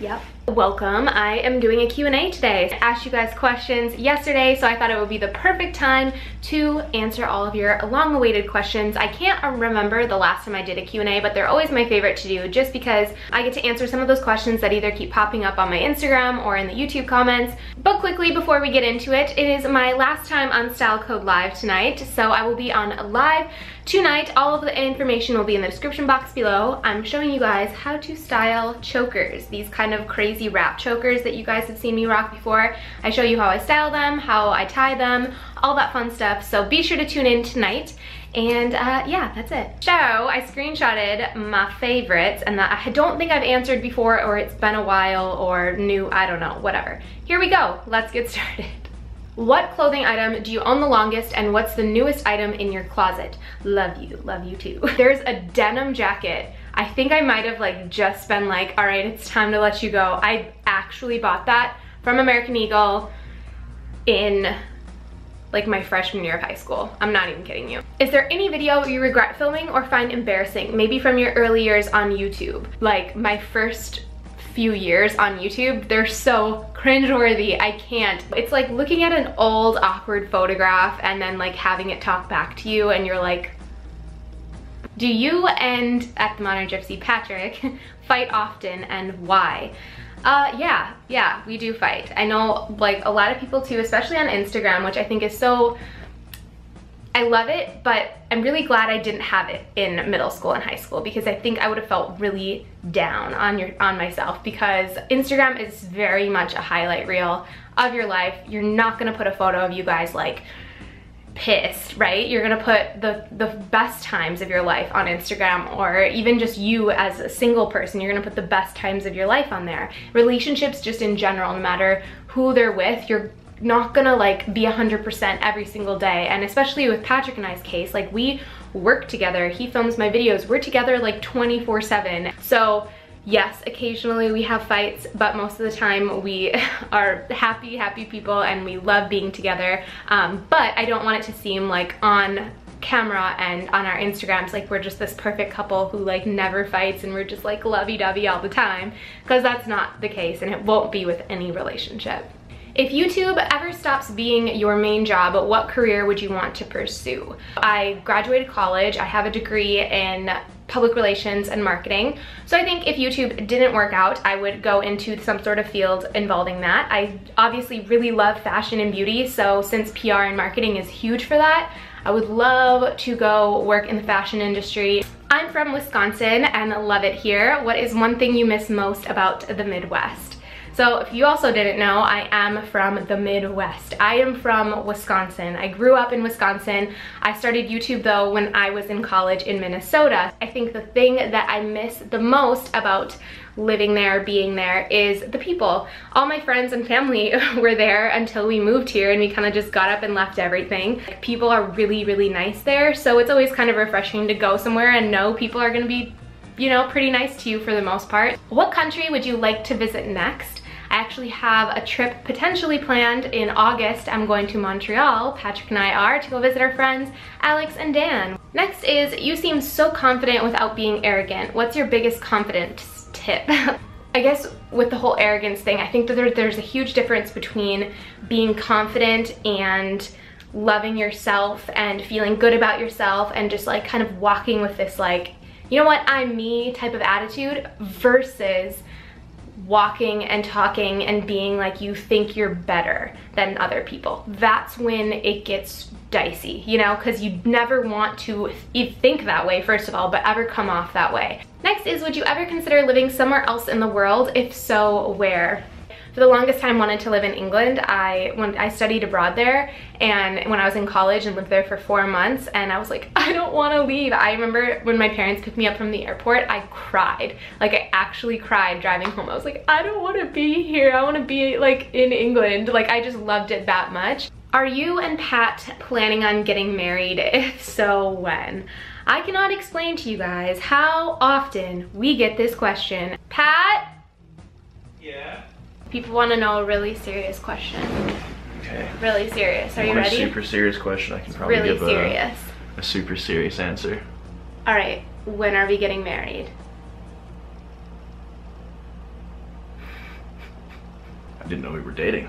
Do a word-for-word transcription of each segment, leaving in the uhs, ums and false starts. Yep. Welcome. I am doing a Q and A today. I asked you guys questions yesterday, so I thought it would be the perfect time to answer all of your long-awaited questions. I can't remember the last time I did a Q and A, but they're always my favorite to do just because I get to answer some of those questions that either keep popping up on my Instagram or in the YouTube comments. But quickly, before we get into it, it is my last time on Style Code Live tonight, so I will be on live tonight. All of the information will be in the description box below. I'm showing you guys how to style chokers, these kind of crazy wrap chokers that you guys have seen me rock before. I show you how I style them, how I tie them, all that fun stuff. So be sure to tune in tonight. And uh, yeah, that's it. So I screenshotted my favorites and that I don't think I've answered before, or it's been a while, or new, I don't know, whatever. Here we go, let's get started. What clothing item do you own the longest, and what's the newest item in your closet? Love you, love you too. There's a denim jacket. I think I might have like just been like, all right, it's time to let you go. I actually bought that from American Eagle in like my freshman year of high school. I'm not even kidding you. Is there any video you regret filming or find embarrassing? Maybe from your early years on YouTube. Like my first few years on YouTube, they're so cringeworthy. I can't. It's like looking at an old awkward photograph and then like having it talk back to you and you're like, do you and at the Modern Gypsy Patrick fight often, and why? Uh, yeah, yeah, we do fight. I know like a lot of people too, especially on Instagram, which I think is so, I love it, but I'm really glad I didn't have it in middle school and high school, because I think I would have felt really down on your on myself, because Instagram is very much a highlight reel of your life. You're not gonna put a photo of you guys like pissed, right? You're gonna put the the best times of your life on Instagram, or even just you as a single person, you're gonna put the best times of your life on there. Relationships just in general, no matter who they're with, you're not gonna like be one hundred percent every single day. And especially with Patrick and I's case, like we work together, he films my videos, we're together like twenty-four seven. So yes, occasionally we have fights, but most of the time we are happy, happy people and we love being together. Um, but I don't want it to seem like on camera and on our Instagrams like we're just this perfect couple who like never fights and we're just like lovey-dovey all the time, because that's not the case and it won't be with any relationship. If YouTube ever stops being your main job, what career would you want to pursue? I graduated college, I have a degree in public relations and marketing. So I think if YouTube didn't work out, I would go into some sort of field involving that. I obviously really love fashion and beauty, so since P R and marketing is huge for that, I would love to go work in the fashion industry. I'm from Wisconsin and love it here. What is one thing you miss most about the Midwest? So if you also didn't know, I am from the Midwest. I am from Wisconsin. I grew up in Wisconsin. I started YouTube though when I was in college in Minnesota. I think the thing that I miss the most about living there, being there, is the people. All my friends and family were there until we moved here and we kind of just got up and left everything. People are really, really nice there. So it's always kind of refreshing to go somewhere and know people are gonna be, you know, pretty nice to you for the most part. What country would you like to visit next? I actually have a trip potentially planned in August. I'm going to Montreal, Patrick and I are, to go visit our friends Alex and Dan. Next is, you seem so confident without being arrogant. What's your biggest confidence tip? I guess with the whole arrogance thing, I think that there, there's a huge difference between being confident and loving yourself and feeling good about yourself and just like kind of walking with this like, you know what, I'm me type of attitude, versus walking and talking and being like you think you're better than other people. That's when it gets dicey, you know, because you never want to think that way, first of all, but ever come off that way. Next is, would you ever consider living somewhere else in the world? If so, where? For the longest time, wanted to live in England. I when I studied abroad there, and when I was in college and lived there for four months, and I was like, I don't want to leave. I remember when my parents picked me up from the airport, I cried. Like I actually cried driving home. I was like, I don't want to be here. I want to be like in England. Like I just loved it that much. Are you and Pat planning on getting married? If so, when? I cannot explain to you guys how often we get this question. Pat? Yeah? People want to know a really serious question. Okay. Really serious. Are you ready? A super serious question. I can probably give a, a super serious answer. All right. When are we getting married? I didn't know we were dating.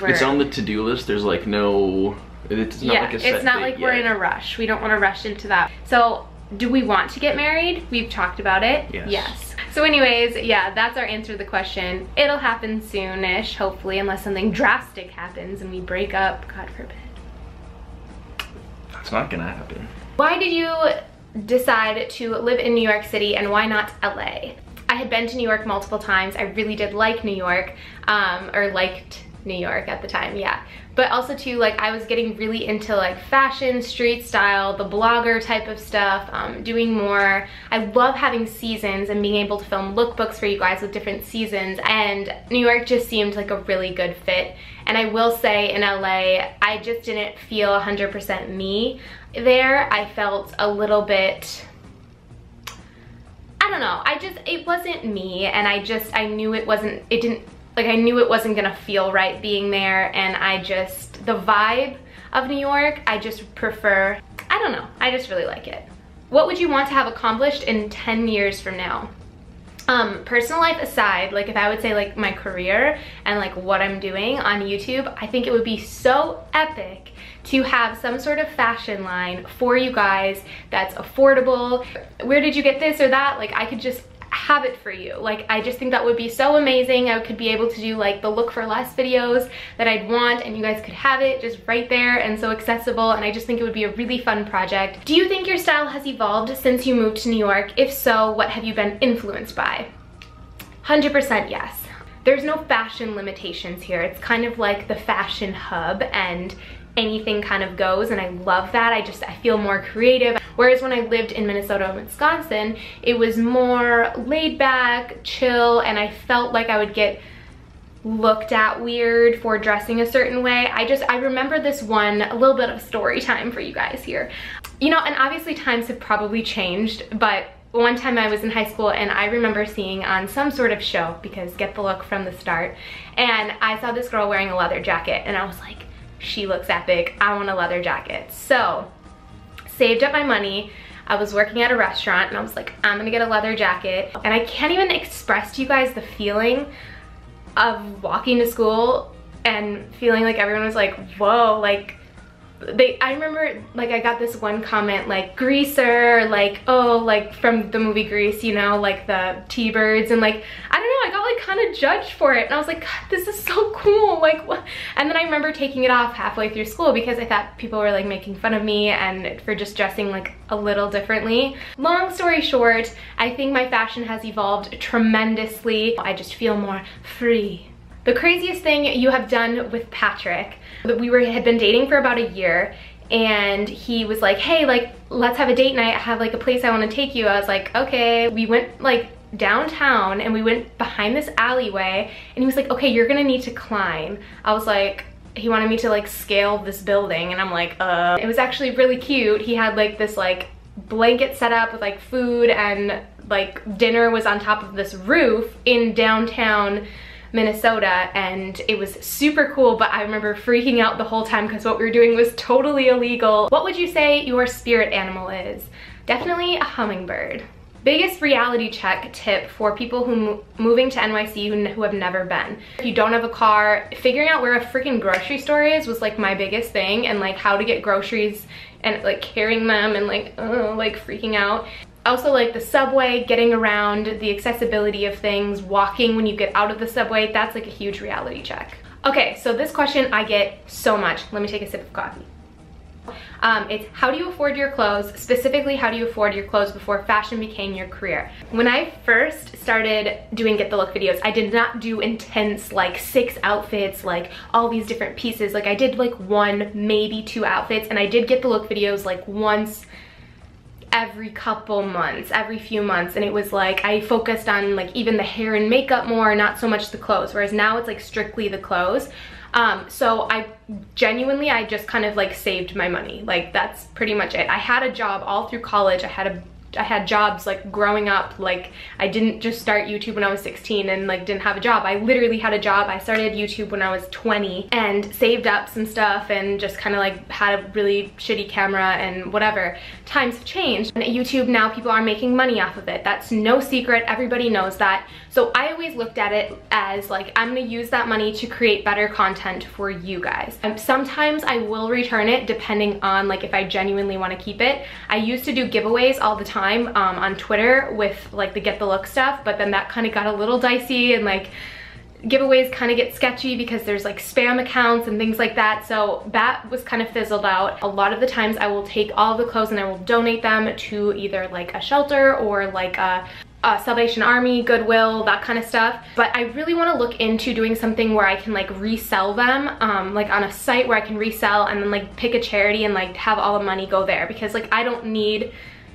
We're, it's on the to-do list. There's like no, it's not yeah, like a set it's not like we're yet. in a rush. We don't want to rush into that. So do we want to get married? We've talked about it. Yes. yes. So anyways, yeah, that's our answer to the question. It'll happen soonish, hopefully, unless something drastic happens and we break up, God forbid. That's not gonna happen. Why did you decide to live in New York City and why not L A? I had been to New York multiple times. I really did like New York, um, or liked New York at the time, yeah. But also too, like I was getting really into like fashion, street style, the blogger type of stuff, um, doing more. I love having seasons and being able to film lookbooks for you guys with different seasons, and New York just seemed like a really good fit. And I will say in L A, I just didn't feel one hundred percent me there. I felt a little bit, I don't know, I just, it wasn't me, and I just, I knew it wasn't, it didn't, like I knew it wasn't gonna feel right being there, and I just, the vibe of New York, I just prefer, I don't know, I just really like it. What would you want to have accomplished in ten years from now? Um, personal life aside, like if I would say like my career and like what I'm doing on YouTube, I think it would be so epic to have some sort of fashion line for you guys that's affordable. Where did you get this or that? Like I could just have it for you. Like I just think that would be so amazing. I could be able to do like the look for less videos that I'd want, and you guys could have it just right there and so accessible, and I just think it would be a really fun project. Do you think your style has evolved since you moved to New York? If so, what have you been influenced by? one hundred percent yes. There's no fashion limitations here. It's kind of like the fashion hub, and anything kind of goes, and I love that. I just, I feel more creative. Whereas when I lived in Minnesota and Wisconsin, it was more laid back, chill, and I felt like I would get looked at weird for dressing a certain way. I just, I remember this one, a little bit of story time for you guys here. You know, and obviously times have probably changed, but one time I was in high school and I remember seeing on some sort of show, because get the look from the start, and I saw this girl wearing a leather jacket, and I was like, she looks epic, I want a leather jacket. So saved up my money, I was working at a restaurant, and I was like, I'm gonna get a leather jacket. And I can't even express to you guys the feeling of walking to school and feeling like everyone was like, whoa, like they, I remember like I got this one comment like greaser, like, oh, like from the movie Grease, you know, like the T-Birds, and like, I don't know, I got like kind of judged for it, and I was like, God, this is so cool, like what? And then I remember taking it off halfway through school because I thought people were like making fun of me and for just dressing like a little differently. Long story short, I think my fashion has evolved tremendously. I just feel more free. The craziest thing you have done with Patrick, that we were had been dating for about a year, and he was like, hey, like let's have a date night, I have like a place I want to take you. I was like, okay. We went like downtown and we went behind this alleyway, and he was like, okay, you're gonna need to climb. I was like, he wanted me to like scale this building, and I'm like, uh. It was actually really cute. He had like this like blanket set up with like food, and like dinner was on top of this roof in downtown Minnesota, and it was super cool, but I remember freaking out the whole time because what we were doing was totally illegal. What would you say your spirit animal is? Definitely a hummingbird. Biggest reality check tip for people who mo moving to N Y C who have never been. If you don't have a car, figuring out where a freaking grocery store is was like my biggest thing, and like how to get groceries and like carrying them and like, oh, like freaking out. Also like the subway, getting around, the accessibility of things, walking when you get out of the subway, that's like a huge reality check. Okay, so this question I get so much. Let me take a sip of coffee. Um, it's how do you afford your clothes? Specifically, how do you afford your clothes before fashion became your career? When I first started doing Get the Look videos, I did not do intense like six outfits, like all these different pieces. Like I did like one, maybe two outfits, and I did Get the Look videos like once every couple months, every few months, and it was like I focused on like even the hair and makeup more, not so much the clothes, whereas now it's like strictly the clothes. Um, so I genuinely, I just kind of like saved my money. Like that's pretty much it. I had a job all through college. I had a I had jobs like growing up. Like I didn't just start YouTube when I was sixteen and like didn't have a job. I literally had a job. I started YouTube when I was twenty and saved up some stuff and just kind of like had a really shitty camera and whatever. Times have changed. And at YouTube now people are making money off of it. That's no secret. Everybody knows that. So I always looked at it as like, I'm gonna use that money to create better content for you guys. And sometimes I will return it depending on like if I genuinely wanna keep it. I used to do giveaways all the time um, on Twitter with like the Get the Look stuff, but then that kind of got a little dicey and like giveaways kind of get sketchy because there's like spam accounts and things like that. So that was kind of fizzled out. A lot of the times I will take all the clothes and I will donate them to either like a shelter or like a Uh, Salvation Army, Goodwill, that kind of stuff. But I really want to look into doing something where I can like resell them, um, like on a site where I can resell and then like pick a charity and like have all the money go there, because like I don't need,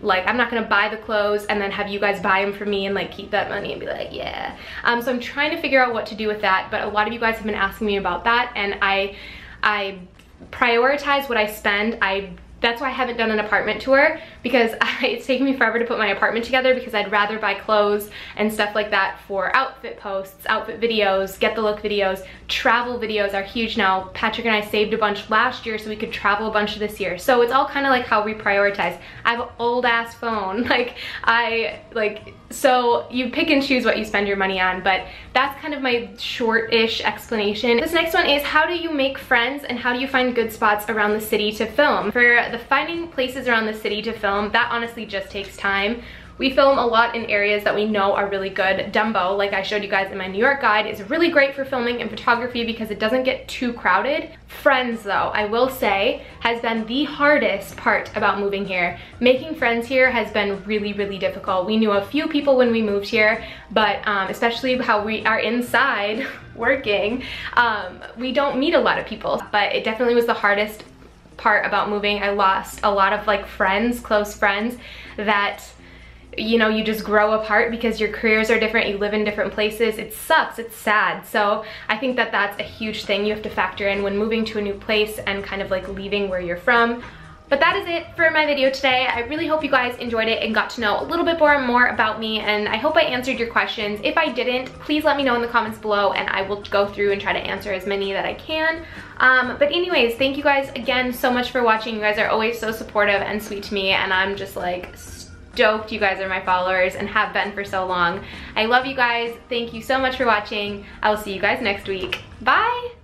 like I'm not gonna buy the clothes and then have you guys buy them for me and like keep that money and be like, yeah. Um, so I'm trying to figure out what to do with that, but a lot of you guys have been asking me about that, and I, I prioritize what I spend. I That's why I haven't done an apartment tour, because I, it's taken me forever to put my apartment together, because I'd rather buy clothes and stuff like that for outfit posts, outfit videos, Get the Look videos. Travel videos are huge now. Patrick and I saved a bunch last year so we could travel a bunch this year. So it's all kind of like how we prioritize. I have an old ass phone. Like I, like, so you pick and choose what you spend your money on, but that's kind of my short-ish explanation. This next one is, how do you make friends and how do you find good spots around the city to film? For the finding places around the city to film, that honestly just takes time. We film a lot in areas that we know are really good. Dumbo, like I showed you guys in my New York guide, is really great for filming and photography because it doesn't get too crowded. Friends, though, I will say, has been the hardest part about moving here. Making friends here has been really, really difficult. We knew a few people when we moved here, but um, especially how we are inside working, um, we don't meet a lot of people, but it definitely was the hardest part about moving. I lost a lot of like friends, close friends that, you know, you just grow apart because your careers are different, you live in different places. It sucks, it's sad. So I think that that's a huge thing you have to factor in when moving to a new place and kind of like leaving where you're from. But that is it for my video today. I really hope you guys enjoyed it and got to know a little bit more and more about me, and I hope I answered your questions. If I didn't, please let me know in the comments below and I will go through and try to answer as many that I can. Um, but anyways, thank you guys again so much for watching. You guys are always so supportive and sweet to me, and I'm just like stoked you guys are my followers and have been for so long. I love you guys. Thank you so much for watching. I will see you guys next week. Bye!